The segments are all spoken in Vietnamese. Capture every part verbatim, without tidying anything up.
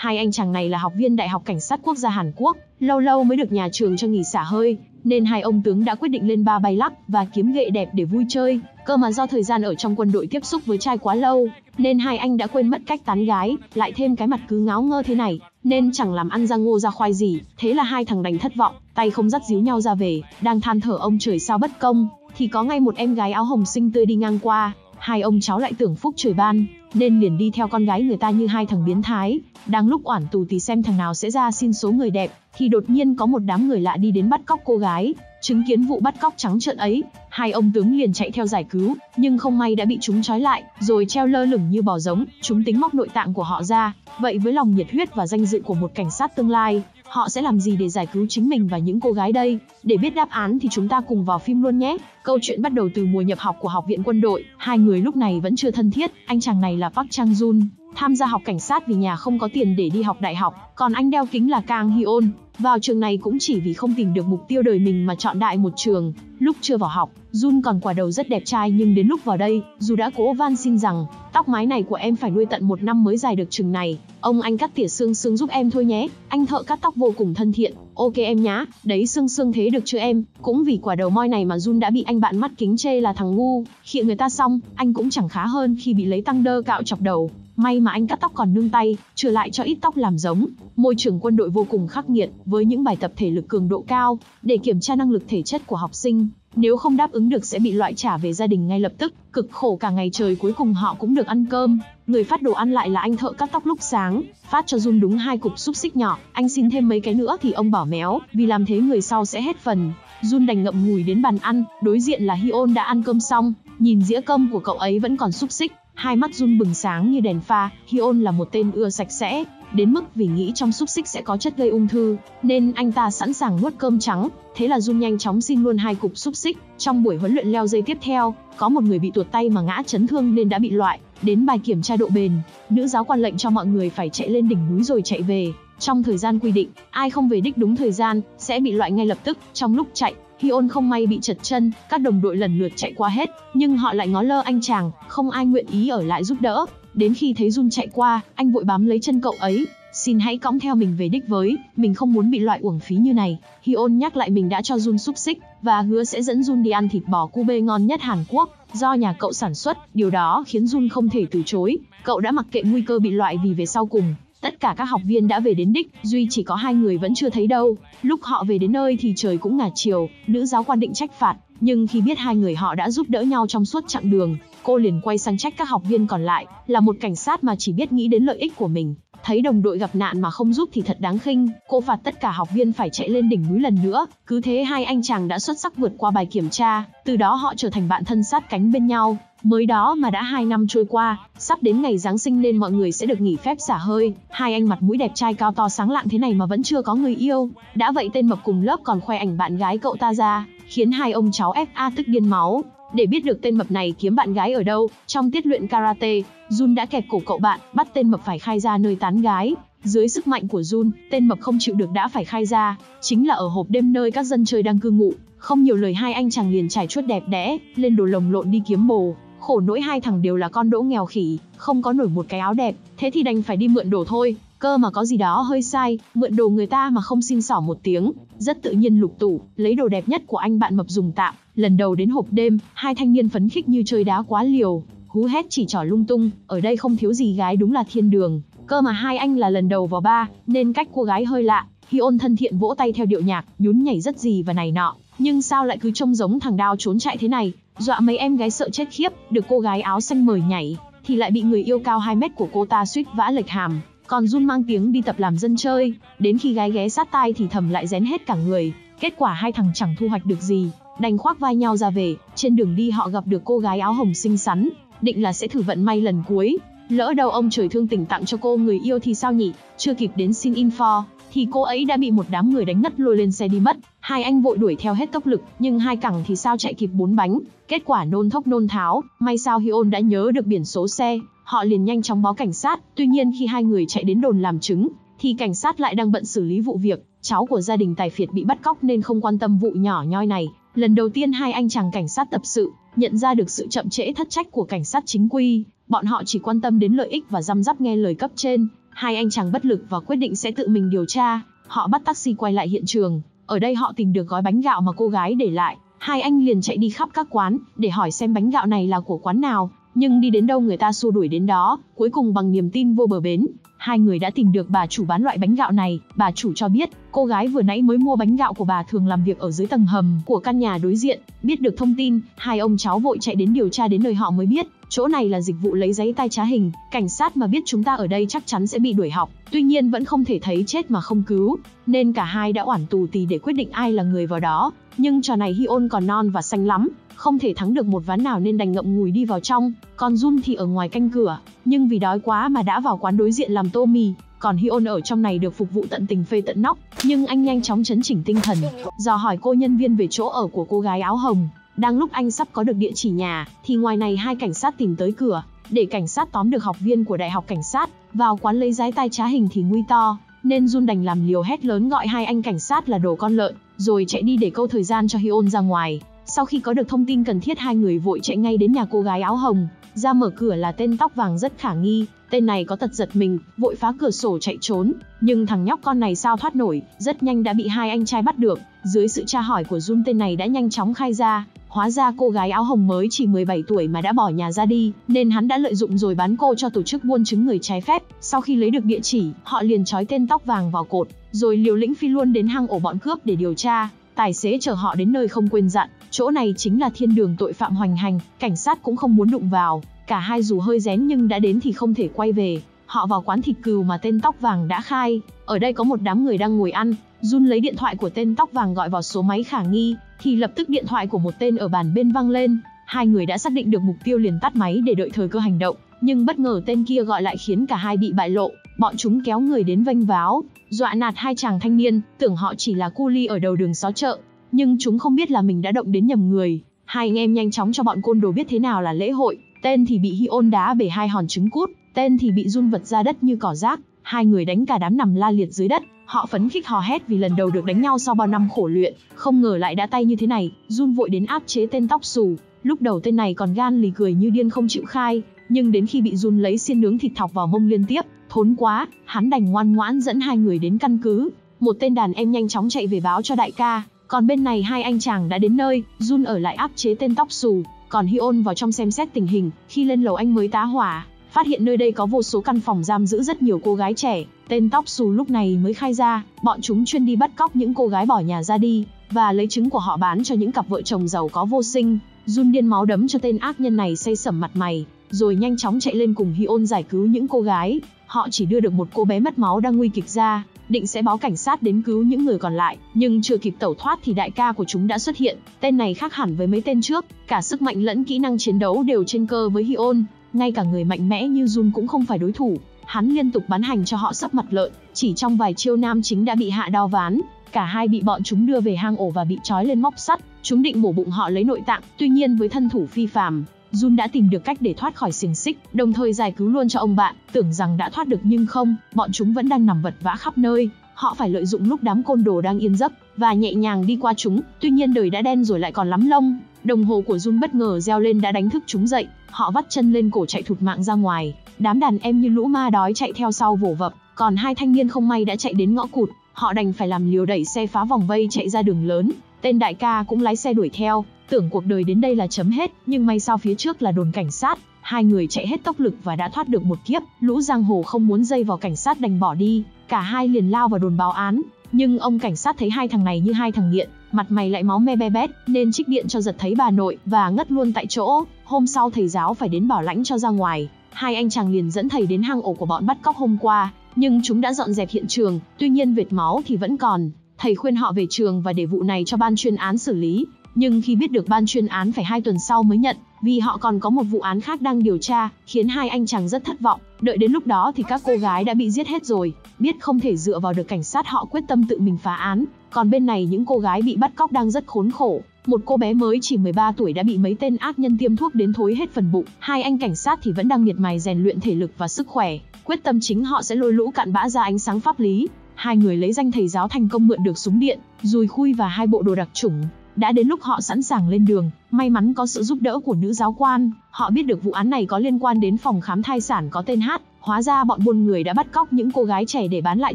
Hai anh chàng này là học viên Đại học Cảnh sát Quốc gia Hàn Quốc, lâu lâu mới được nhà trường cho nghỉ xả hơi, nên hai ông tướng đã quyết định lên ba bay lắc và kiếm gậy đẹp để vui chơi. Cơ mà do thời gian ở trong quân đội tiếp xúc với trai quá lâu, nên hai anh đã quên mất cách tán gái, lại thêm cái mặt cứ ngáo ngơ thế này, nên chẳng làm ăn ra ngô ra khoai gì. Thế là hai thằng đành thất vọng, tay không dắt díu nhau ra về, đang than thở ông trời sao bất công, thì có ngay một em gái áo hồng xinh tươi đi ngang qua. Hai ông cháu lại tưởng phúc trời ban, nên liền đi theo con gái người ta như hai thằng biến thái. Đang lúc oản tù thì xem thằng nào sẽ ra xin số người đẹp, thì đột nhiên có một đám người lạ đi đến bắt cóc cô gái. Chứng kiến vụ bắt cóc trắng trợn ấy, hai ông tướng liền chạy theo giải cứu, nhưng không may đã bị chúng trói lại, rồi treo lơ lửng như bò giống. Chúng tính móc nội tạng của họ ra. Vậy với lòng nhiệt huyết và danh dự của một cảnh sát tương lai, họ sẽ làm gì để giải cứu chính mình và những cô gái đây? Để biết đáp án thì chúng ta cùng vào phim luôn nhé. Câu chuyện bắt đầu từ mùa nhập học của học viện quân đội. Hai người lúc này vẫn chưa thân thiết. Anh chàng này là Park Chang Jun, tham gia học cảnh sát vì nhà không có tiền để đi học đại học. Còn anh đeo kính là Kang Hyon, vào trường này cũng chỉ vì không tìm được mục tiêu đời mình mà chọn đại một trường. Lúc chưa vào học, Jun còn quả đầu rất đẹp trai, nhưng đến lúc vào đây, dù đã cố van xin rằng tóc mái này của em phải nuôi tận một năm mới dài được chừng này, ông anh cắt tỉa xương xương giúp em thôi nhé. Anh thợ cắt tóc vô cùng thân thiện. Ok em nhá, đấy xương xương thế được chưa em? Cũng vì quả đầu moi này mà Jun đã bị anh bạn mắt kính chê là thằng ngu. Khịa người ta xong, anh cũng chẳng khá hơn khi bị lấy tăng đơ cạo chọc đầu. May mà anh cắt tóc còn nương tay, trở lại cho ít tóc làm giống. Môi trường quân đội vô cùng khắc nghiệt, với những bài tập thể lực cường độ cao, để kiểm tra năng lực thể chất của học sinh. Nếu không đáp ứng được sẽ bị loại trả về gia đình ngay lập tức. Cực khổ cả ngày trời cuối cùng họ cũng được ăn cơm. Người phát đồ ăn lại là anh thợ cắt tóc lúc sáng, phát cho Jun đúng hai cục xúc xích nhỏ. Anh xin thêm mấy cái nữa thì ông bảo méo, vì làm thế người sau sẽ hết phần. Jun đành ngậm ngùi đến bàn ăn, đối diện là Hyon đã ăn cơm xong. Nhìn dĩa cơm của cậu ấy vẫn còn xúc xích, hai mắt Jun bừng sáng như đèn pha. Hyon là một tên ưa sạch sẽ, đến mức vì nghĩ trong xúc xích sẽ có chất gây ung thư, nên anh ta sẵn sàng nuốt cơm trắng. Thế là Jun nhanh chóng xin luôn hai cục xúc xích. Trong buổi huấn luyện leo dây tiếp theo, có một người bị tuột tay mà ngã chấn thương nên đã bị loại. Đến bài kiểm tra độ bền, nữ giáo quan lệnh cho mọi người phải chạy lên đỉnh núi rồi chạy về. Trong thời gian quy định, ai không về đích đúng thời gian sẽ bị loại ngay lập tức. Trong lúc chạy, Hyon không may bị trật chân, các đồng đội lần lượt chạy qua hết, nhưng họ lại ngó lơ anh chàng, không ai nguyện ý ở lại giúp đỡ. Đến khi thấy Jun chạy qua, anh vội bám lấy chân cậu ấy. Xin hãy cõng theo mình về đích với, mình không muốn bị loại uổng phí như này. Hyon nhắc lại mình đã cho Jun xúc xích, và hứa sẽ dẫn Jun đi ăn thịt bò Kobe ngon nhất Hàn Quốc, do nhà cậu sản xuất. Điều đó khiến Jun không thể từ chối. Cậu đã mặc kệ nguy cơ bị loại vì về sau cùng, tất cả các học viên đã về đến đích, duy chỉ có hai người vẫn chưa thấy đâu. Lúc họ về đến nơi thì trời cũng ngả chiều, nữ giáo quan định trách phạt. Nhưng khi biết hai người họ đã giúp đỡ nhau trong suốt chặng đường, cô liền quay sang trách các học viên còn lại, là một cảnh sát mà chỉ biết nghĩ đến lợi ích của mình. Thấy đồng đội gặp nạn mà không giúp thì thật đáng khinh, cô phạt tất cả học viên phải chạy lên đỉnh núi lần nữa. Cứ thế hai anh chàng đã xuất sắc vượt qua bài kiểm tra, từ đó họ trở thành bạn thân sát cánh bên nhau. Mới đó mà đã hai năm trôi qua, sắp đến ngày Giáng sinh nên mọi người sẽ được nghỉ phép xả hơi. Hai anh mặt mũi đẹp trai cao to sáng lạng thế này mà vẫn chưa có người yêu. Đã vậy tên mập cùng lớp còn khoe ảnh bạn gái cậu ta ra, khiến hai ông cháu ép a tức điên máu. Để biết được tên mập này kiếm bạn gái ở đâu, trong tiết luyện karate, Jun đã kẹp cổ cậu bạn, bắt tên mập phải khai ra nơi tán gái. Dưới sức mạnh của Jun, tên mập không chịu được đã phải khai ra, chính là ở hộp đêm nơi các dân chơi đang cư ngụ. Không nhiều lời hai anh chàng liền trải chuốt đẹp đẽ, lên đồ lồng lộn đi kiếm bồ. Khổ nỗi hai thằng đều là con đỗ nghèo khỉ, không có nổi một cái áo đẹp, thế thì đành phải đi mượn đồ thôi. Cơ mà có gì đó hơi sai, mượn đồ người ta mà không xin xỏ một tiếng. Rất tự nhiên lục tủ, lấy đồ đẹp nhất của anh bạn mập dùng tạm. Lần đầu đến hộp đêm, hai thanh niên phấn khích như chơi đá quá liều, hú hét chỉ trỏ lung tung, ở đây không thiếu gì gái đúng là thiên đường. Cơ mà hai anh là lần đầu vào bar, nên cách cô gái hơi lạ. Hyon thân thiện vỗ tay theo điệu nhạc, nhún nhảy rất gì và này nọ. Nhưng sao lại cứ trông giống thằng đao trốn chạy thế này, dọa mấy em gái sợ chết khiếp. Được cô gái áo xanh mời nhảy, thì lại bị người yêu cao hai mét của cô ta suýt vã lệch hàm. Còn Jun mang tiếng đi tập làm dân chơi, đến khi gái ghé sát tai thì thầm lại rén hết cả người. Kết quả hai thằng chẳng thu hoạch được gì, đành khoác vai nhau ra về. Trên đường đi họ gặp được cô gái áo hồng xinh xắn, định là sẽ thử vận may lần cuối. Lỡ đâu ông trời thương tình tặng cho cô người yêu thì sao nhỉ? Chưa kịp đến xin info, thì cô ấy đã bị một đám người đánh ngất lôi lên xe đi mất. Hai anh vội đuổi theo hết tốc lực, nhưng hai cẳng thì sao chạy kịp bốn bánh. Kết quả nôn thốc nôn tháo, may sao Hyon đã nhớ được biển số xe. Họ liền nhanh chóng báo cảnh sát, tuy nhiên khi hai người chạy đến đồn làm chứng, thì cảnh sát lại đang bận xử lý vụ việc. Cháu của gia đình tài phiệt bị bắt cóc nên không quan tâm vụ nhỏ nhoi này. Lần đầu tiên hai anh chàng cảnh sát tập sự, nhận ra được sự chậm trễ thất trách của cảnh sát chính quy. Bọn họ chỉ quan tâm đến lợi ích và răm rắp nghe lời cấp trên, Hai anh chàng bất lực và quyết định sẽ tự mình điều tra. Họ bắt taxi quay lại hiện trường. Ở đây họ tìm được gói bánh gạo mà cô gái để lại. Hai anh liền chạy đi khắp các quán để hỏi xem bánh gạo này là của quán nào. Nhưng đi đến đâu người ta xua đuổi đến đó. Cuối cùng bằng niềm tin vô bờ bến, hai người đã tìm được bà chủ bán loại bánh gạo này. Bà chủ cho biết, cô gái vừa nãy mới mua bánh gạo của bà thường làm việc ở dưới tầng hầm của căn nhà đối diện. Biết được thông tin, hai ông cháu vội chạy đến điều tra. Đến nơi họ mới biết, chỗ này là dịch vụ lấy giấy tay trá hình. Cảnh sát mà biết chúng ta ở đây chắc chắn sẽ bị đuổi học. Tuy nhiên vẫn không thể thấy chết mà không cứu, nên cả hai đã oản tù tì để quyết định ai là người vào đó. Nhưng trò này Hyon còn non và xanh lắm, không thể thắng được một ván nào nên đành ngậm ngùi đi vào trong. Còn Jun thì ở ngoài canh cửa, nhưng vì đói quá mà đã vào quán đối diện làm tô mì. Còn Hyon ở trong này được phục vụ tận tình phê tận nóc, nhưng anh nhanh chóng chấn chỉnh tinh thần, dò hỏi cô nhân viên về chỗ ở của cô gái áo hồng. Đang lúc anh sắp có được địa chỉ nhà, thì ngoài này hai cảnh sát tìm tới cửa. Để cảnh sát tóm được học viên của Đại học Cảnh sát vào quán lấy giấy tay trá hình thì nguy to, nên Jun đành làm liều hét lớn gọi hai anh cảnh sát là đồ con lợn, rồi chạy đi để câu thời gian cho Hyon ra ngoài. Sau khi có được thông tin cần thiết, hai người vội chạy ngay đến nhà cô gái áo hồng. Ra mở cửa là tên tóc vàng rất khả nghi. Tên này có tật giật mình, vội phá cửa sổ chạy trốn. Nhưng thằng nhóc con này sao thoát nổi, rất nhanh đã bị hai anh trai bắt được. Dưới sự tra hỏi của Jun, tên này đã nhanh chóng khai ra. Hóa ra cô gái áo hồng mới chỉ mười bảy tuổi mà đã bỏ nhà ra đi, nên hắn đã lợi dụng rồi bán cô cho tổ chức buôn chứng người trái phép. Sau khi lấy được địa chỉ, họ liền trói tên tóc vàng vào cột, rồi liều lĩnh phi luôn đến hang ổ bọn cướp để điều tra. Tài xế chở họ đến nơi không quên dặn, chỗ này chính là thiên đường tội phạm hoành hành, cảnh sát cũng không muốn đụng vào. Cả hai dù hơi rén nhưng đã đến thì không thể quay về. Họ vào quán thịt cừu mà tên tóc vàng đã khai. Ở đây có một đám người đang ngồi ăn. Jun lấy điện thoại của tên tóc vàng gọi vào số máy khả nghi, thì lập tức điện thoại của một tên ở bàn bên vang lên. Hai người đã xác định được mục tiêu liền tắt máy để đợi thời cơ hành động. Nhưng bất ngờ tên kia gọi lại khiến cả hai bị bại lộ. Bọn chúng kéo người đến vênh váo, dọa nạt hai chàng thanh niên, tưởng họ chỉ là cu li ở đầu đường xó chợ. Nhưng chúng không biết là mình đã động đến nhầm người. Hai anh em nhanh chóng cho bọn côn đồ biết thế nào là lễ hội. Tên thì bị Hyon đá bể hai hòn trứng cút, tên thì bị Jun vật ra đất như cỏ rác. Hai người đánh cả đám nằm la liệt dưới đất. Họ phấn khích hò hét vì lần đầu được đánh nhau sau bao năm khổ luyện. Không ngờ lại đã tay như thế này. Jun vội đến áp chế tên tóc xù. Lúc đầu tên này còn gan lì cười như điên không chịu khai, nhưng đến khi bị Jun lấy xiên nướng thịt thọc vào mông liên tiếp, thốn quá, hắn đành ngoan ngoãn dẫn hai người đến căn cứ. Một tên đàn em nhanh chóng chạy về báo cho đại ca. Còn bên này hai anh chàng đã đến nơi. Jun ở lại áp chế tên tóc xù, còn Hyon vào trong xem xét tình hình. Khi lên lầu anh mới tá hỏa, phát hiện nơi đây có vô số căn phòng giam giữ rất nhiều cô gái trẻ. Tên tóc xù lúc này mới khai ra, bọn chúng chuyên đi bắt cóc những cô gái bỏ nhà ra đi và lấy trứng của họ bán cho những cặp vợ chồng giàu có vô sinh. Jun điên máu đấm cho tên ác nhân này say sẩm mặt mày, rồi nhanh chóng chạy lên cùng Hyon giải cứu những cô gái. Họ chỉ đưa được một cô bé mất máu đang nguy kịch ra, định sẽ báo cảnh sát đến cứu những người còn lại. Nhưng chưa kịp tẩu thoát thì đại ca của chúng đã xuất hiện. Tên này khác hẳn với mấy tên trước, cả sức mạnh lẫn kỹ năng chiến đấu đều trên cơ với Hyon. Ngay cả người mạnh mẽ như Jun cũng không phải đối thủ. Hắn liên tục bắn hành cho họ sắp mặt lợn. Chỉ trong vài chiêu nam chính đã bị hạ đao ván. Cả hai bị bọn chúng đưa về hang ổ và bị trói lên móc sắt. Chúng định mổ bụng họ lấy nội tạng. Tuy nhiên với thân thủ phi phàm, Jun đã tìm được cách để thoát khỏi xiềng xích, đồng thời giải cứu luôn cho ông bạn. Tưởng rằng đã thoát được nhưng không, bọn chúng vẫn đang nằm vật vã khắp nơi. Họ phải lợi dụng lúc đám côn đồ đang yên giấc và nhẹ nhàng đi qua chúng. Tuy nhiên đời đã đen rồi lại còn lắm lông. Đồng hồ của Jun bất ngờ reo lên đã đánh thức chúng dậy. Họ vắt chân lên cổ chạy thụt mạng ra ngoài. Đám đàn em như lũ ma đói chạy theo sau vồ vập. Còn hai thanh niên không may đã chạy đến ngõ cụt. Họ đành phải làm liều đẩy xe phá vòng vây chạy ra đường lớn. Tên đại ca cũng lái xe đuổi theo. Tưởng cuộc đời đến đây là chấm hết, nhưng may sao phía trước là đồn cảnh sát. Hai người chạy hết tốc lực và đã thoát được một kiếp. Lũ giang hồ không muốn dây vào cảnh sát đành bỏ đi. Cả hai liền lao vào đồn báo án. Nhưng ông cảnh sát thấy hai thằng này như hai thằng nghiện, mặt mày lại máu me be bét, nên trích điện cho giật thấy bà nội và ngất luôn tại chỗ. Hôm sau thầy giáo phải đến bảo lãnh cho ra ngoài. Hai anh chàng liền dẫn thầy đến hang ổ của bọn bắt cóc hôm qua, nhưng chúng đã dọn dẹp hiện trường. Tuy nhiên vệt máu thì vẫn còn. Thầy khuyên họ về trường và để vụ này cho ban chuyên án xử lý. Nhưng khi biết được ban chuyên án phải hai tuần sau mới nhận, vì họ còn có một vụ án khác đang điều tra, khiến hai anh chàng rất thất vọng. Đợi đến lúc đó thì các cô gái đã bị giết hết rồi. Biết không thể dựa vào được cảnh sát, họ quyết tâm tự mình phá án. Còn bên này những cô gái bị bắt cóc đang rất khốn khổ. Một cô bé mới chỉ mười ba tuổi đã bị mấy tên ác nhân tiêm thuốc đến thối hết phần bụng. Hai anh cảnh sát thì vẫn đang miệt mài rèn luyện thể lực và sức khỏe. Quyết tâm chính họ sẽ lôi lũ cặn bã ra ánh sáng pháp lý. Hai người lấy danh thầy giáo thành công mượn được súng điện, dùi khui và hai bộ đồ đặc chủng. Đã đến lúc họ sẵn sàng lên đường, may mắn có sự giúp đỡ của nữ giáo quan. Họ biết được vụ án này có liên quan đến phòng khám thai sản có tên Hát, Hóa ra bọn buôn người đã bắt cóc những cô gái trẻ để bán lại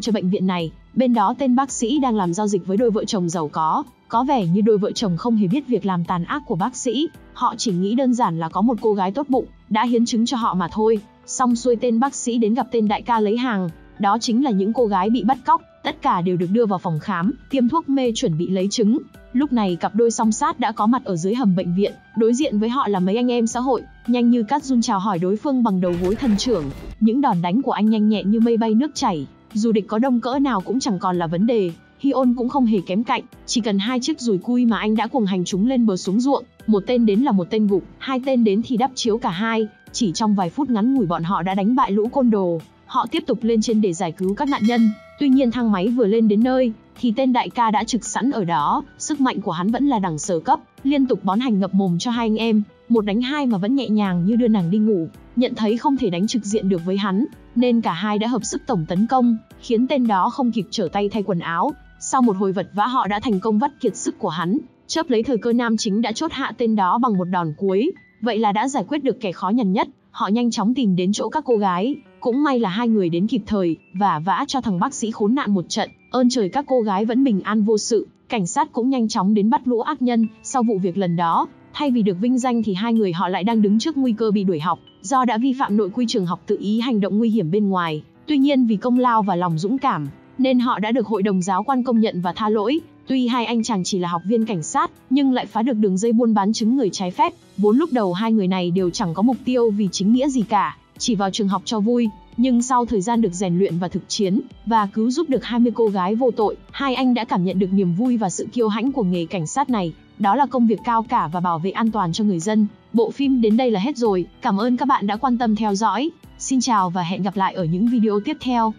cho bệnh viện này. Bên đó tên bác sĩ đang làm giao dịch với đôi vợ chồng giàu có. Có vẻ như đôi vợ chồng không hề biết việc làm tàn ác của bác sĩ. Họ chỉ nghĩ đơn giản là có một cô gái tốt bụng, đã hiến chứng cho họ mà thôi. Xong xuôi tên bác sĩ đến gặp tên đại ca lấy hàng. Đó chính là những cô gái bị bắt cóc. Tất cả đều được đưa vào phòng khám, tiêm thuốc mê chuẩn bị lấy chứng. Lúc này cặp đôi song sát đã có mặt ở dưới hầm bệnh viện. Đối diện với họ là mấy anh em xã hội. Nhanh như cát run chào hỏi đối phương bằng đầu gối thần trưởng. Những đòn đánh của anh nhanh nhẹn như mây bay nước chảy. Dù địch có đông cỡ nào cũng chẳng còn là vấn đề. Hyon cũng không hề kém cạnh. Chỉ cần hai chiếc dùi cui mà anh đã cuồng hành chúng lên bờ xuống ruộng. Một tên đến là một tên gục, hai tên đến thì đắp chiếu cả hai. Chỉ trong vài phút ngắn ngủi bọn họ đã đánh bại lũ côn đồ. Họ tiếp tục lên trên để giải cứu các nạn nhân. Tuy nhiên thang máy vừa lên đến nơi, thì tên đại ca đã trực sẵn ở đó. Sức mạnh của hắn vẫn là đẳng sở cấp, liên tục bón hành ngập mồm cho hai anh em. Một đánh hai mà vẫn nhẹ nhàng như đưa nàng đi ngủ. Nhận thấy không thể đánh trực diện được với hắn, nên cả hai đã hợp sức tổng tấn công, khiến tên đó không kịp trở tay thay quần áo. Sau một hồi vật vã họ đã thành công vắt kiệt sức của hắn. Chớp lấy thời cơ nam chính đã chốt hạ tên đó bằng một đòn cuối. Vậy là đã giải quyết được kẻ khó nhằn nhất. Họ nhanh chóng tìm đến chỗ các cô gái. Cũng may là hai người đến kịp thời, vả vã cho thằng bác sĩ khốn nạn một trận. Ơn trời các cô gái vẫn bình an vô sự. Cảnh sát cũng nhanh chóng đến bắt lũ ác nhân. Sau vụ việc lần đó, thay vì được vinh danh thì hai người họ lại đang đứng trước nguy cơ bị đuổi học, do đã vi phạm nội quy trường học tự ý hành động nguy hiểm bên ngoài. Tuy nhiên vì công lao và lòng dũng cảm, nên họ đã được hội đồng giáo quan công nhận và tha lỗi. Tuy hai anh chàng chỉ là học viên cảnh sát, nhưng lại phá được đường dây buôn bán chứng người trái phép. Vốn lúc đầu hai người này đều chẳng có mục tiêu vì chính nghĩa gì cả, chỉ vào trường học cho vui. Nhưng sau thời gian được rèn luyện và thực chiến, và cứu giúp được hai mươi cô gái vô tội, hai anh đã cảm nhận được niềm vui và sự kiêu hãnh của nghề cảnh sát này. Đó là công việc cao cả và bảo vệ an toàn cho người dân. Bộ phim đến đây là hết rồi. Cảm ơn các bạn đã quan tâm theo dõi. Xin chào và hẹn gặp lại ở những video tiếp theo.